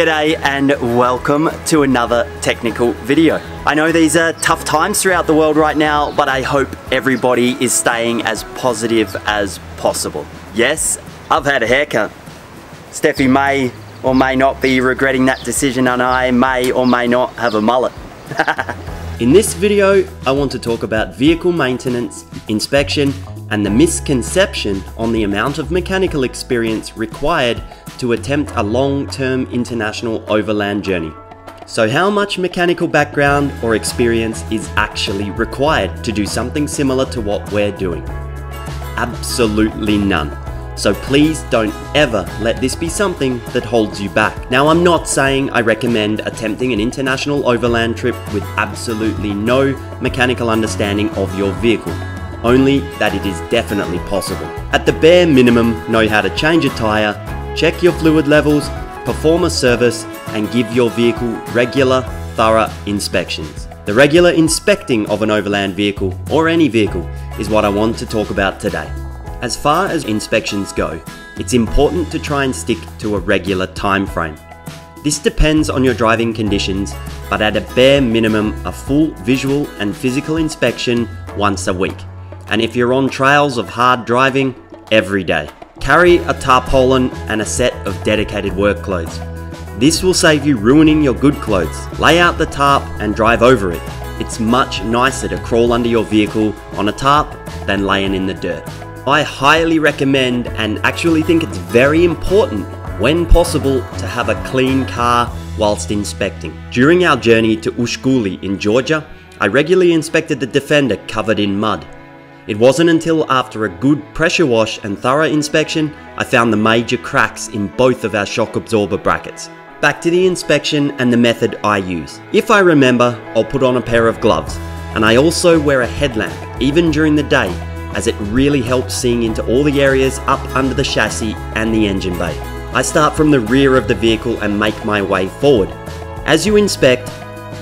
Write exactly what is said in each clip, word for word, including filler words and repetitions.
G'day and welcome to another technical video. I know these are tough times throughout the world right now, but I hope everybody is staying as positive as possible. Yes, I've had a haircut. Steffi may or may not be regretting that decision, and I may or may not have a mullet. In this video, I want to talk about vehicle maintenance, inspection, and the misconception on the amount of mechanical experience required to attempt a long-term international overland journey. So how much mechanical background or experience is actually required to do something similar to what we're doing? Absolutely none. So please don't ever let this be something that holds you back. Now, I'm not saying I recommend attempting an international overland trip with absolutely no mechanical understanding of your vehicle. Only that it is definitely possible. At the bare minimum, know how to change a tire, check your fluid levels, perform a service, and give your vehicle regular, thorough inspections. The regular inspecting of an overland vehicle, or any vehicle, is what I want to talk about today. As far as inspections go, it's important to try and stick to a regular time frame. This depends on your driving conditions, but at a bare minimum, a full visual and physical inspection once a week. And if you're on trails of hard driving, every day. Carry a tarpaulin and a set of dedicated work clothes. This will save you ruining your good clothes. Lay out the tarp and drive over it. It's much nicer to crawl under your vehicle on a tarp than laying in the dirt. I highly recommend and actually think it's very important when possible to have a clean car whilst inspecting. During our journey to Ushguli in Georgia, I regularly inspected the Defender covered in mud. It wasn't until after a good pressure wash and thorough inspection, I found the major cracks in both of our shock absorber brackets. Back to the inspection and the method I use. If I remember, I'll put on a pair of gloves, and I also wear a headlamp, even during the day, as it really helps seeing into all the areas up under the chassis and the engine bay. I start from the rear of the vehicle and make my way forward. As you inspect,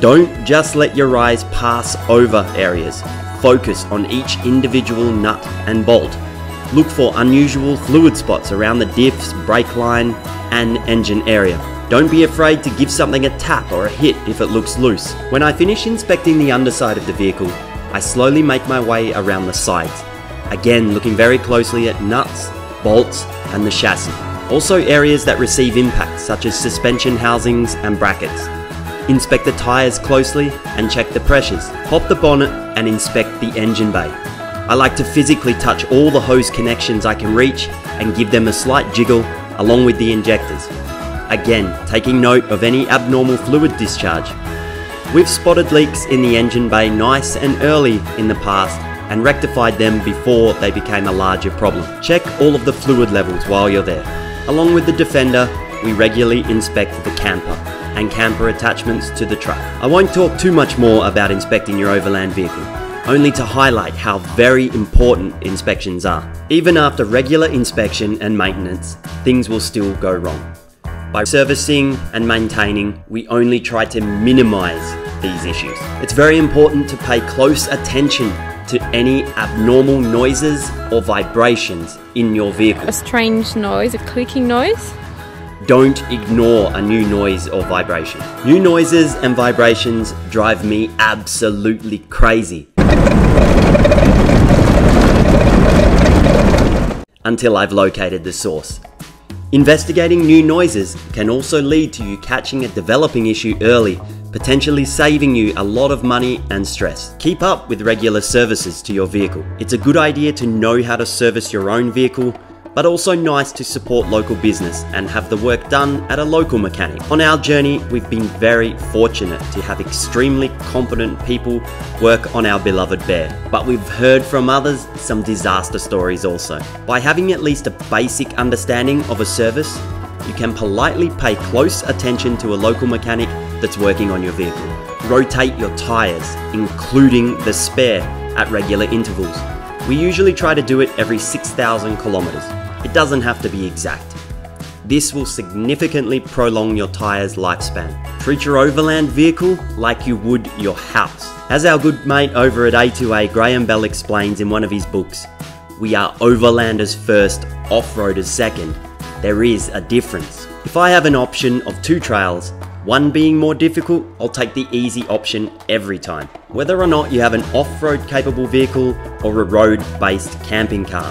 don't just let your eyes pass over areas. Focus on each individual nut and bolt. Look for unusual fluid spots around the diffs, brake line, and engine area. Don't be afraid to give something a tap or a hit if it looks loose. When I finish inspecting the underside of the vehicle, I slowly make my way around the sides. Again, looking very closely at nuts, bolts, and the chassis. Also areas that receive impacts, such as suspension housings and brackets. Inspect the tyres closely and check the pressures. Pop the bonnet and inspect the engine bay. I like to physically touch all the hose connections I can reach and give them a slight jiggle along with the injectors. Again, taking note of any abnormal fluid discharge. We've spotted leaks in the engine bay nice and early in the past and rectified them before they became a larger problem. Check all of the fluid levels while you're there. Along with the Defender, we regularly inspect the camper and camper attachments to the truck. I won't talk too much more about inspecting your overland vehicle, only to highlight how very important inspections are. Even after regular inspection and maintenance, things will still go wrong. By servicing and maintaining, we only try to minimize these issues. It's very important to pay close attention to any abnormal noises or vibrations in your vehicle. A strange noise, a clicking noise. Don't ignore a new noise or vibration. New noises and vibrations drive me absolutely crazy. Until I've located the source. Investigating new noises can also lead to you catching a developing issue early, potentially saving you a lot of money and stress. Keep up with regular services to your vehicle. It's a good idea to know how to service your own vehicle, but also nice to support local business and have the work done at a local mechanic. On our journey, we've been very fortunate to have extremely competent people work on our beloved Bear, but we've heard from others some disaster stories also. By having at least a basic understanding of a service, you can politely pay close attention to a local mechanic that's working on your vehicle. Rotate your tyres, including the spare, at regular intervals. We usually try to do it every six thousand kilometres. It doesn't have to be exact. This will significantly prolong your tyre's lifespan. Treat your overland vehicle like you would your house. As our good mate over at A two A Graham Bell explains in one of his books, we are overlanders first, off-roaders second. There is a difference. If I have an option of two trails, one being more difficult, I'll take the easy option every time, whether or not you have an off-road capable vehicle or a road-based camping car.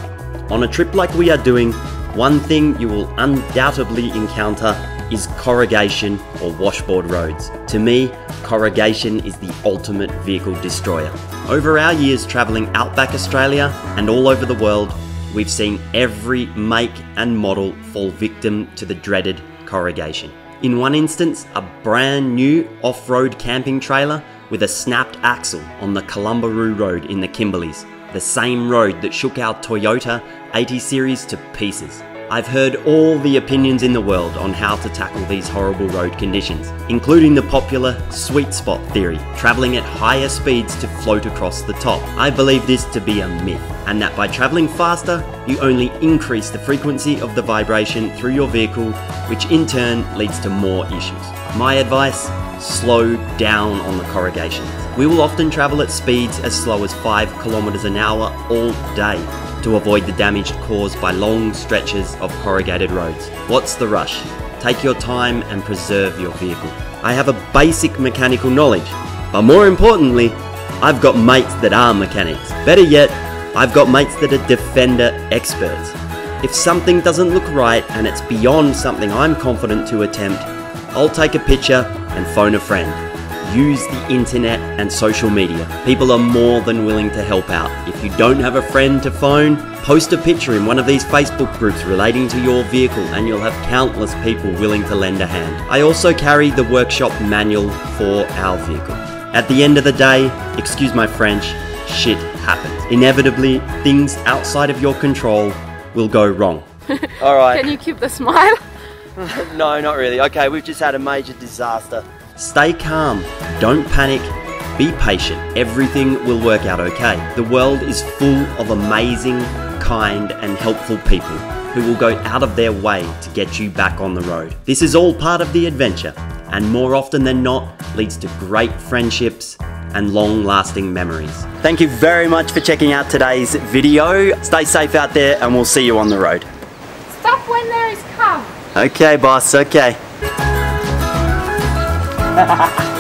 On a trip like we are doing, one thing you will undoubtedly encounter is corrugation or washboard roads. To me, corrugation is the ultimate vehicle destroyer. Over our years travelling outback Australia and all over the world, we've seen every make and model fall victim to the dreaded corrugation. In one instance, a brand new off-road camping trailer with a snapped axle on the Columbaroo Road in the Kimberleys, the same road that shook our Toyota eighty series to pieces. I've heard all the opinions in the world on how to tackle these horrible road conditions, including the popular sweet spot theory, travelling at higher speeds to float across the top. I believe this to be a myth, and that by travelling faster, you only increase the frequency of the vibration through your vehicle, which in turn leads to more issues. My advice? Slow down on the corrugations. We will often travel at speeds as slow as five kilometers an hour all day, to avoid the damage caused by long stretches of corrugated roads. What's the rush? Take your time and preserve your vehicle. I have a basic mechanical knowledge, but more importantly, I've got mates that are mechanics. Better yet, I've got mates that are Defender experts. If something doesn't look right and it's beyond something I'm confident to attempt, I'll take a picture and phone a friend. Use the internet and social media. People are more than willing to help out. If you don't have a friend to phone, post a picture in one of these Facebook groups relating to your vehicle and you'll have countless people willing to lend a hand. I also carry the workshop manual for our vehicle. At the end of the day, excuse my French, shit happens. Inevitably, things outside of your control will go wrong. All right. Can you keep the smile? No, not really. Okay, we've just had a major disaster. Stay calm, don't panic, be patient. Everything will work out okay. The world is full of amazing, kind and helpful people who will go out of their way to get you back on the road. This is all part of the adventure, and more often than not, leads to great friendships and long-lasting memories. Thank you very much for checking out today's video. Stay safe out there and we'll see you on the road. Stop when there is calm. Okay boss, okay. Ha ha ha.